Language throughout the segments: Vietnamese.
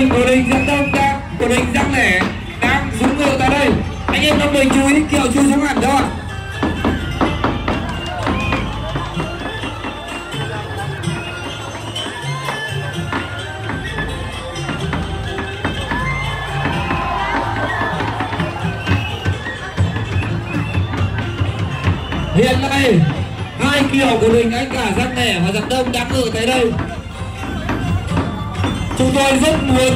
mình đội hình dẫn đông đang đội hình răng lẻ đang xuống ngựa tại đây. Anh em cho mình chú ý Kiều chui xuống hẳn cho ạ. Hiện nay hai kiểu của mình anh cả răng nẻ và răng đông đang ngựa tới đây. Chúng tôi rất muốn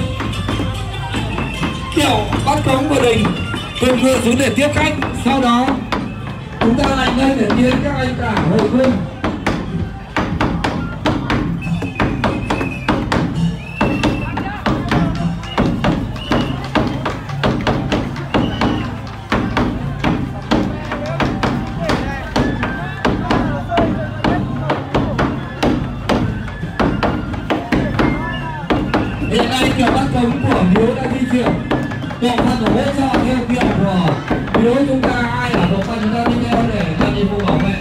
kiểu bắt cống của mình cùng ngựa xuống để tiếp khách, sau đó chúng ta lại ngay để tiến các anh cả hội quân. Hiện nay kiểu bắt cống của Hiếu đã di chuyển, đội phân của hỗ trợ theo kiểu của Hiếu chúng ta, ai ở đội phân chúng ta đi theo để làm nhiệm vụ bảo vệ.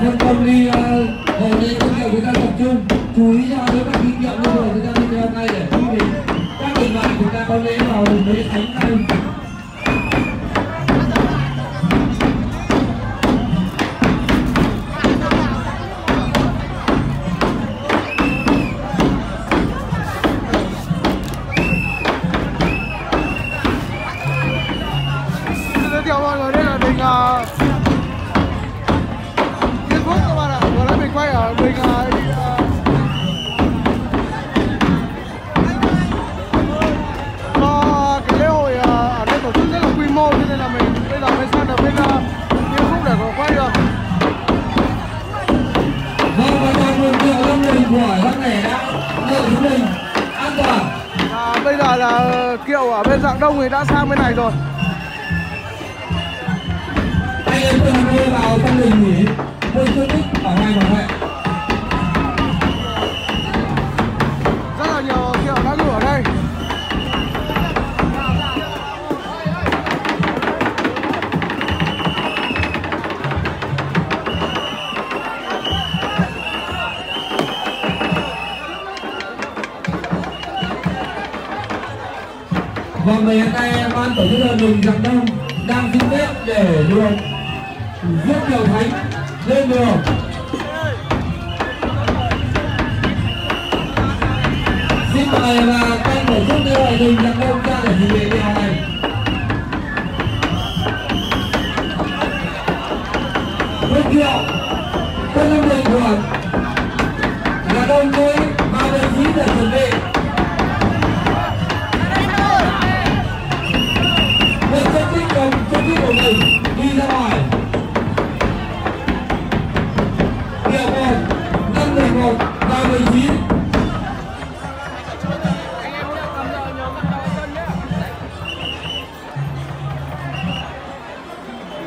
Phân công đi hồi đây các kiểu chúng ta tập trung chú ý cho những các kinh nghiệm như rồi chúng ta đi theo ngay để không để các đội bạn chúng ta có lẽ vào đường đấy đánh tay. Bây giờ là kiệu ở bên dạng đông người đã sang bên này rồi. Anh em tôi đưa vào trong đình nghỉ tôi chưa thích ở ngay bảo vệ. Rất là nhiều kiệu đã ngủ ở đây. Và ngày hôm nay ban tổ chức đường Giảng Đông đang xin phép để được rất nhiều thánh lên đường. Xin mời và ban tổ chức đưa đường Giảng Đông ra để dự lễ điều này. Rất nhiều các đơn vị của Giảng Đông với 3 vị trí để chuẩn bị. Đi ra ngoài điều 1, 5, 11 và 19.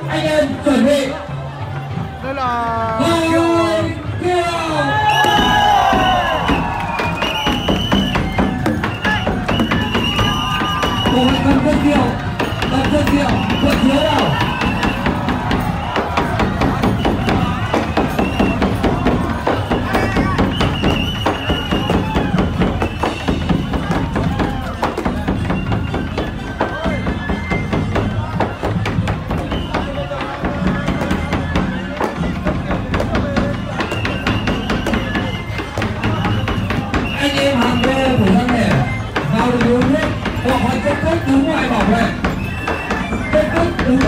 Anh em chuẩn bị. Đây là Kiều quận Hiếu nào. Anh em hàng B của răng lẻ vào được hướng hết hoặc hoàn tất cách đứng ngoài bảo vệ. Hãy subscribe cho kênh Ghiền Mì Gõ để không bỏ lỡ những video hấp dẫn.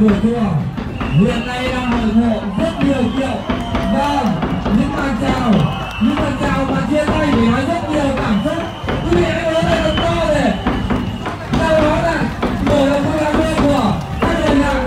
Của chùa hiện nay đang ủng hộ rất nhiều triệu. Vâng, những bàn chào mà chia tay để nói rất nhiều cảm xúc. Quý vị hãy lớn lên thật to để sau đó là người đồng hương làm việc của các người nhà.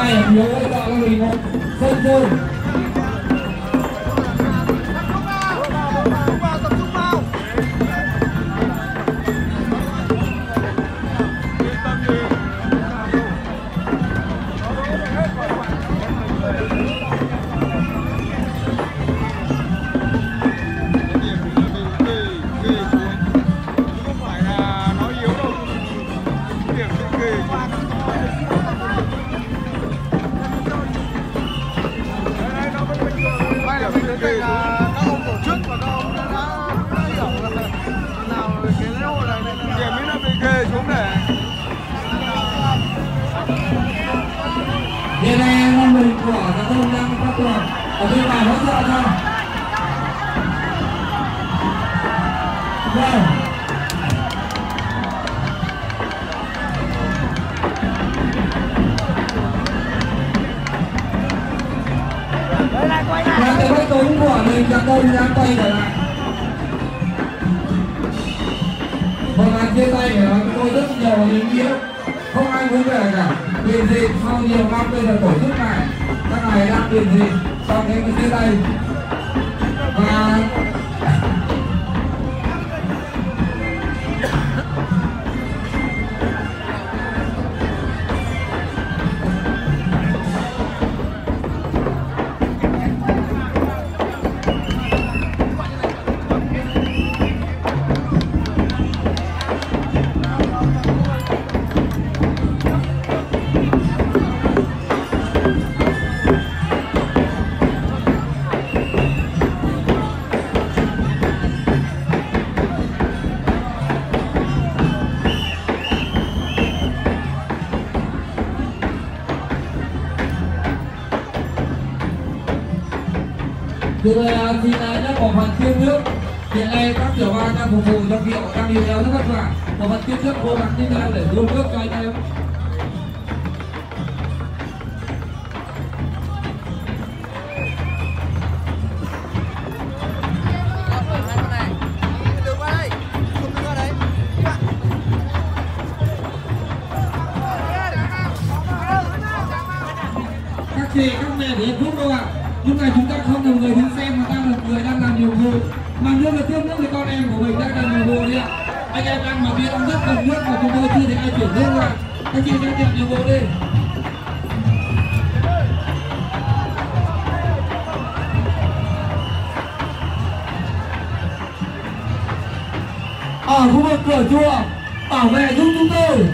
2 Hiếu cho các vị một sân chơi. Đây là môn mình của các ông đang phát triển ở bên ngoài hỗ trợ cho. Vâng. Và cái bóng tối của mình các ông đang quay trở lại. Vâng, anh chia tay để nói tôi rất nhiều ý nghĩa. Không ai muốn về cả. Điền dịp sau nhiều năm bây giờ tổ chức này, các ngài đang điền dịp sau thế mới dưới đây. Và từ khi nhất của phần tiêu nước hiện nay các tiểu ban đang phục vụ cho việc đang điều rất vất vả. Của phần tiêu nước cố gắng như thế nào để đưa nước cho anh em. Các chị các mẹ để giúp đâu ạ. Lúc này chúng ta không là người đứng xem mà ta là người đang làm nhiệm vụ, mà nước là tiếp nước thì con em của mình đang làm nhiệm vụ đi ạ. Anh em đang mà biết đang rất cần nước mà chúng tôi chưa thấy ai chuyển nước ra. Các chị đang nhận nhiệm vụ đi. Ở khu vực cửa chùa bảo vệ giúp chúng tôi.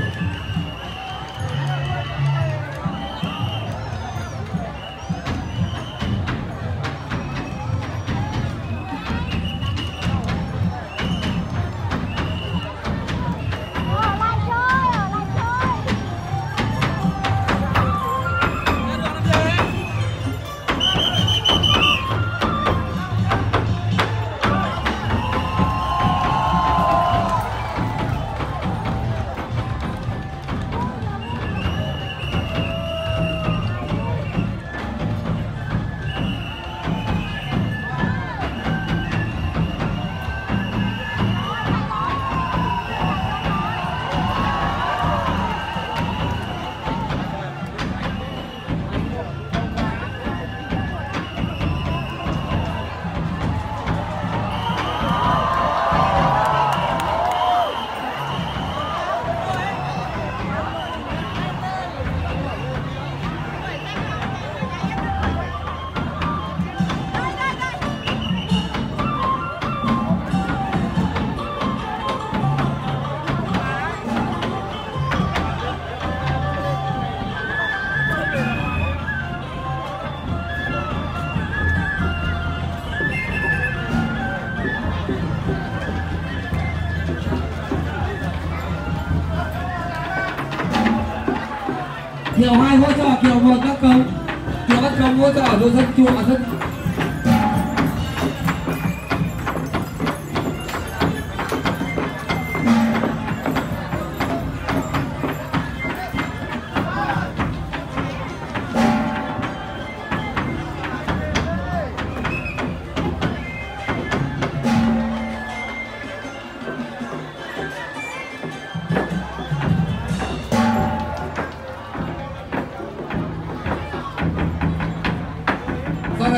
Kiểu 2 hỗ trợ, kiểu 1 các công. Kiểu các công hỗ trợ rồi dân chùa dân.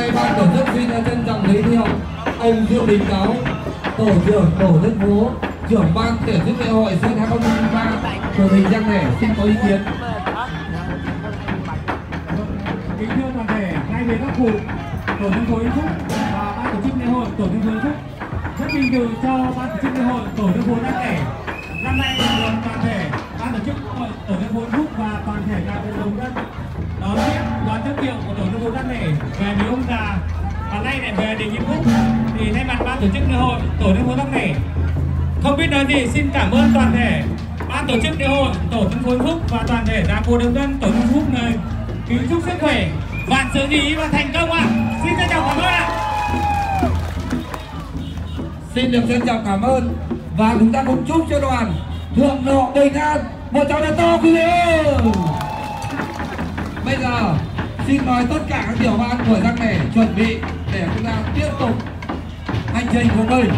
nay ban tổ chức xin trân trọng giới thiệu ông Diệu Đình Cáo, tổ trưởng tổ dân phố, trưởng ban tổ chức lễ hội xuân 2023 của tỉnh Giang Thể xin có ý kiến. Kính thưa toàn thể, ngay về các cụ tổ dân phố Yên Phúc và ban tổ chức lễ hội tổ dân phố Yên Phúc, rất vinh dự cho ban tổ chức lễ hội tổ dân phố Giang Thể năm nay được toàn thể ban tổ chức tổ dân phố Yên Phúc và toàn thể nhà cộng đồng dân đón tiếp đoàn chất kiệu của tổ dân phố Giang Thể về với ông già và nay lại về đình Yên Phúc. Thì thay mặt ban tổ chức lễ hội tổ dân phố Giang Thể, không biết nói gì, xin cảm ơn toàn thể ban tổ chức lễ hội tổ dân phố Yên Phúc và toàn thể nhà cộng đồng dân tổ dân phố Phúc nơi kính chúc sức khỏe, vạn sự như ý và thành công ạ. Xin trân trọng cảm ơn ạ. Xin được trân trọng cảm ơn và chúng ta cũng chúc cho đoàn thượng nọ bình an một cháu đứa to quý vị ơi. Bây giờ xin mời tất cả các tiểu ban của Giang Thể chuẩn bị để chúng ta tiếp tục hành trình của mình.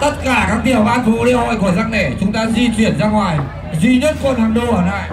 Tất cả các tiểu ban phố lễ hội của Giang Thể chúng ta di chuyển ra ngoài, duy nhất quận Hàng Đô ở lại.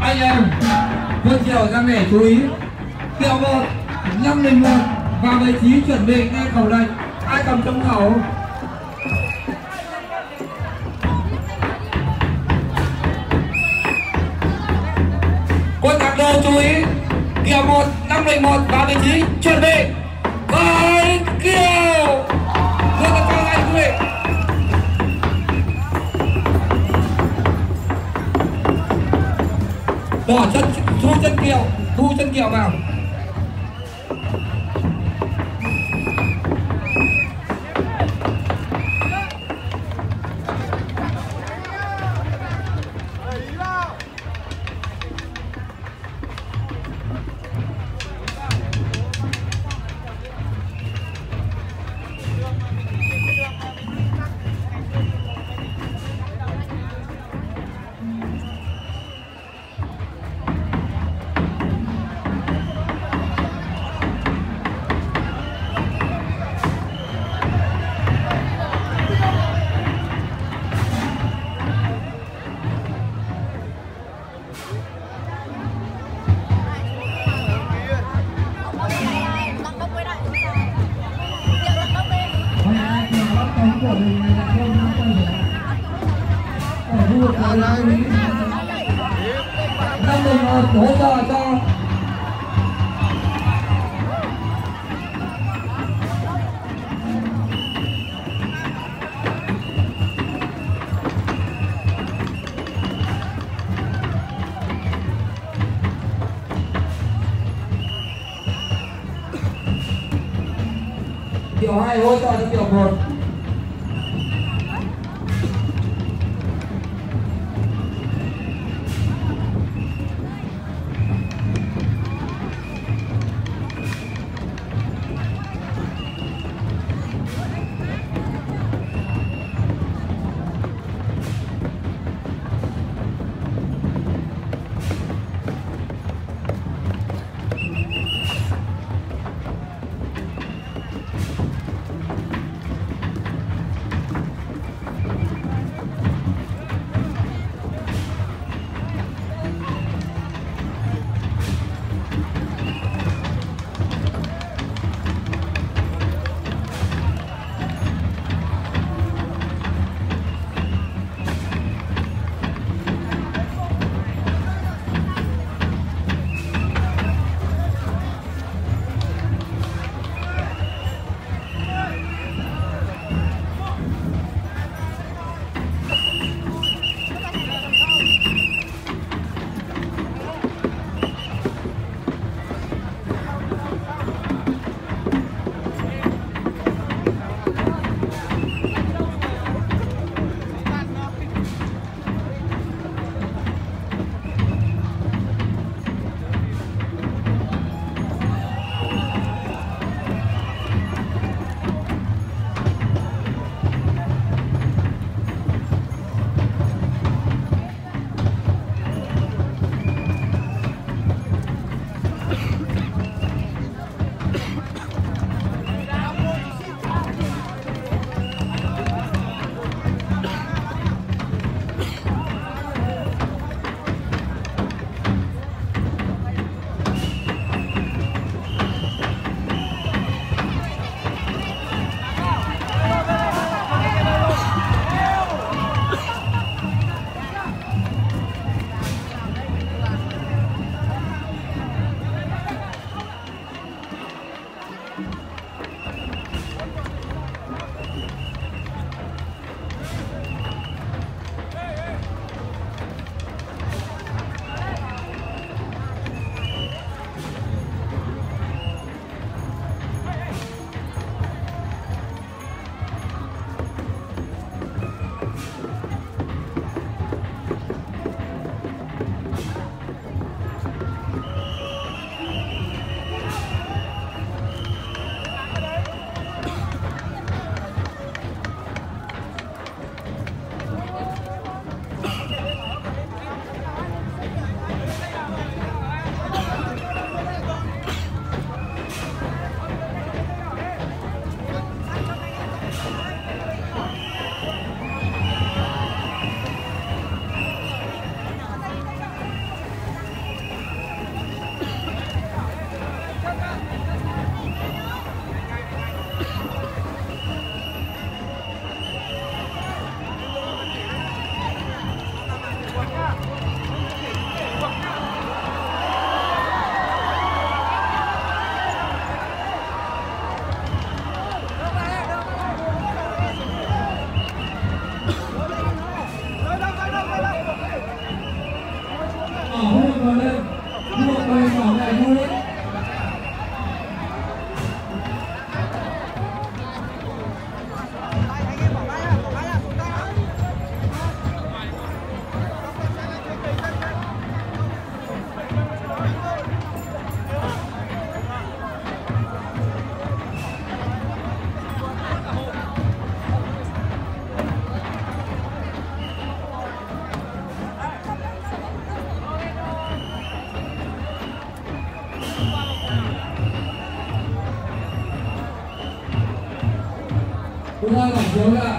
Anh em buổi chiều Giang Thể chú ý kiệu 1 501 và vị trí chuẩn bị ngay khẩu lệnh, ai cầm chống khẩu quân Hàng Đô chú ý kiệu 1 501 và vị trí chuẩn bị khởi kiệu quân cao anh quý vị. Bỏ chân, thu chân kiệu vào. Hỗ trợ cho điều 2, hỗ trợ cho điều 1. Udah, Mas Yoga.